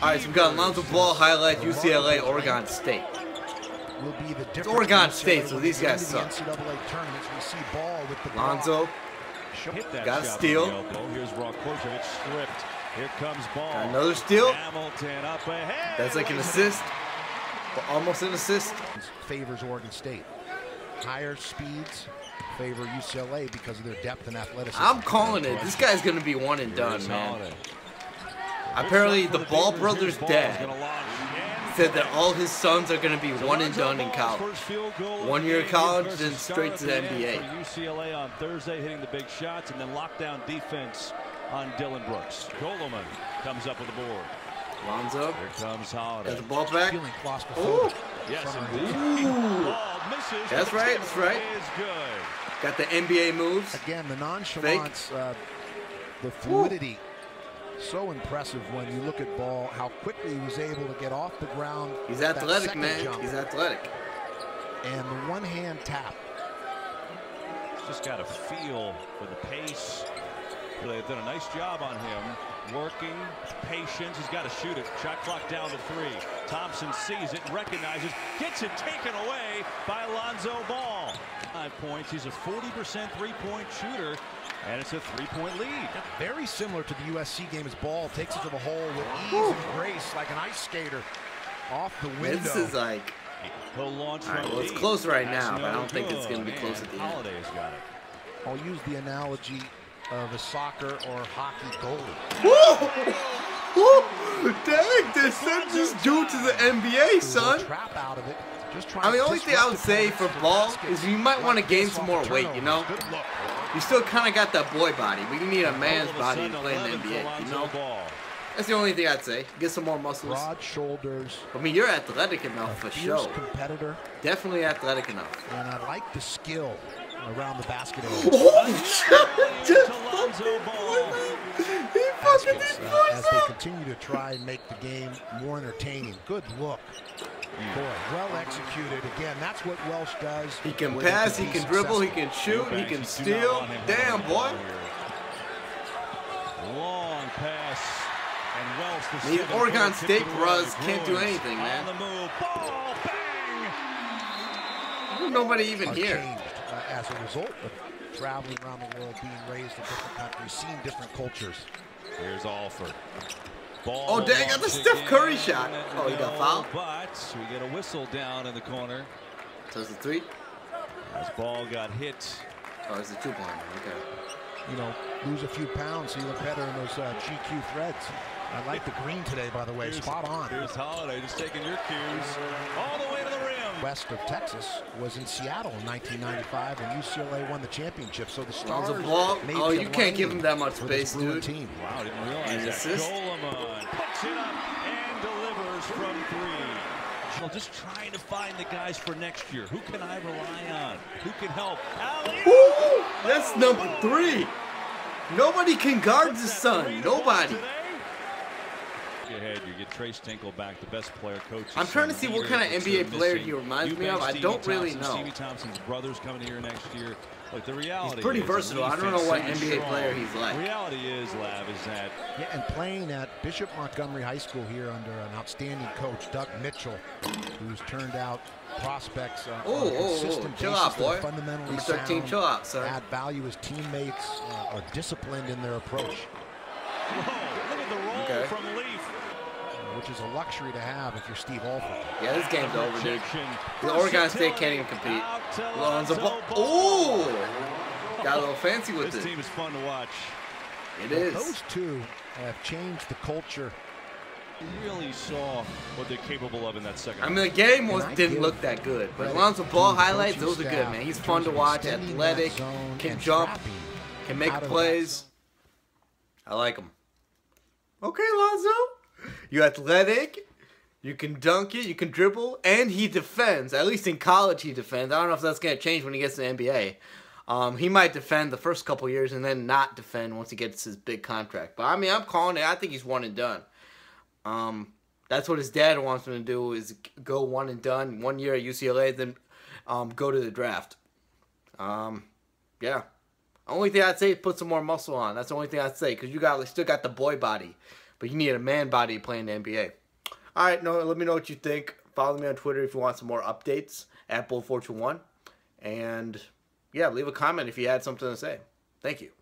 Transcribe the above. All right, so we've got Lonzo Ball highlight UCLA, Oregon State. It's Oregon State, so these guys suck. Lonzo got a steal. Got another steal. That's like an assist, but almost an assist. Favors Oregon State. Higher speeds favor UCLA because of their depth and athleticism. I'm calling it. This guy's gonna be one and done, man. Apparently, the Ball brother's dad said that all his sons are going to be one and done in college. 1 year of college, then straight to the NBA. UCLA on Thursday, hitting the big shots, and then lockdown defense on Dylan Brooks. Goleman comes up with the board. Lonzo. Here comes Holiday. Got the ball back. Oh, yes, indeed. That's right. That's right. Got the NBA moves. Again, the nonchalance, the fluidity. So impressive when you look at Ball, how quickly he was able to get off the ground. He's athletic, man. Jump. He's athletic. And the one-hand tap. Just got a feel for the pace. They've done a nice job on him. Working, patience. He's got to shoot it. Shot clock down to 3. Thompson sees it, recognizes, gets it taken away by Lonzo Ball. 5 points. He's a 40% three-point shooter. And it's a three-point lead. Very similar to the USC game as Ball takes it to the hole with ease and grace, like an ice skater off the window. This is like, well, it's close right now, but I don't think it's going to be close at the end. I'll use the analogy of a soccer or hockey goalie. Whoa! Dang, they sent this dude to the NBA, son. Trap out of it. I mean, the only thing I would say for Ball is you might want to gain some more weight, you know? You still kind of got that boy body, but you need a man's body to play in the NBA, you know? That's the only thing I'd say. Get some more muscles. Broad shoulders. I mean, you're athletic enough for sure. Competitor. Definitely athletic enough. And I like the skill around the basket. Oh, just fucking as they continue to try and make the game more entertaining. Good look. Boy, well executed. Again, that's what Welsh does. He can pass, he can dribble, he can shoot, he can steal. Damn, boy. Long pass. And Welsh, the Oregon State bros can't do anything, man. There's nobody even here. As a result of traveling around the world, being raised in different countries, seeing different cultures. Here's Alford. Ball oh, dang, got the Steph Curry shot. Oh, he got fouled. But we get a whistle down in the corner. So it's a 3. As Ball got hit. Oh, it's a 2-point. Okay. You know, lose a few pounds, so you look better in those GQ threads. I like the green today, by the way. Here's, spot on. Here's Holiday, just taking your cues all the way to the rim. West of Texas was in Seattle in 1995, and UCLA won the championship. So the Stars. Oh, you can't give him that much space, dude. Team. Wow, didn't realize that. Goleman puts it up and delivers from 3. Well, just trying to find the guys for next year. Who can I rely on? Who can help? Woo! That's number 3. Nobody can guard the son. Nobody. Ahead, you get Trace Tinkle back, the best player coach. I'm trying to see what kind of NBA player he reminds me of. I don't really know. Stevie Thompson's brother's coming here next year. Like the reality, he's pretty versatile. I don't know what NBA player he's like. Reality is, Lav, is that and playing at Bishop Montgomery High School here under an outstanding coach, Doug Mitchell, who's turned out prospects on a consistent basis that are fundamentally sound, add value as teammates, are disciplined in their approach. Whoa, look at the roll from Leaf. Which is a luxury to have if you're Steve Alford. Yeah, this game's over, dude. The Oregon State can't even compete. Lonzo Ball. Oh! Got a little fancy with it. This team is fun to watch. It is. Those two have changed the culture. You really saw what they're capable of in that second. I mean, the game didn't look that good, but Lonzo Ball highlights, those are good, man. He's fun to watch, athletic, can jump, can make plays. I like him. Okay, Lonzo. You're athletic, you can dunk it, you can dribble, and he defends. At least in college he defends. I don't know if that's going to change when he gets to the NBA. He might defend the first couple years and then not defend once he gets his big contract. But, I mean, I'm calling it. I think he's one and done. That's what his dad wants him to do, is go one and done, 1 year at UCLA, then go to the draft. Yeah. Only thing I'd say is put some more muscle on. That's the only thing I'd say, because you still got the boy body. but you need a man body playing the NBA. All right, no, let me know what you think. Follow me on Twitter if you want some more updates at BoldFortune1. And yeah, leave a comment if you had something to say. Thank you.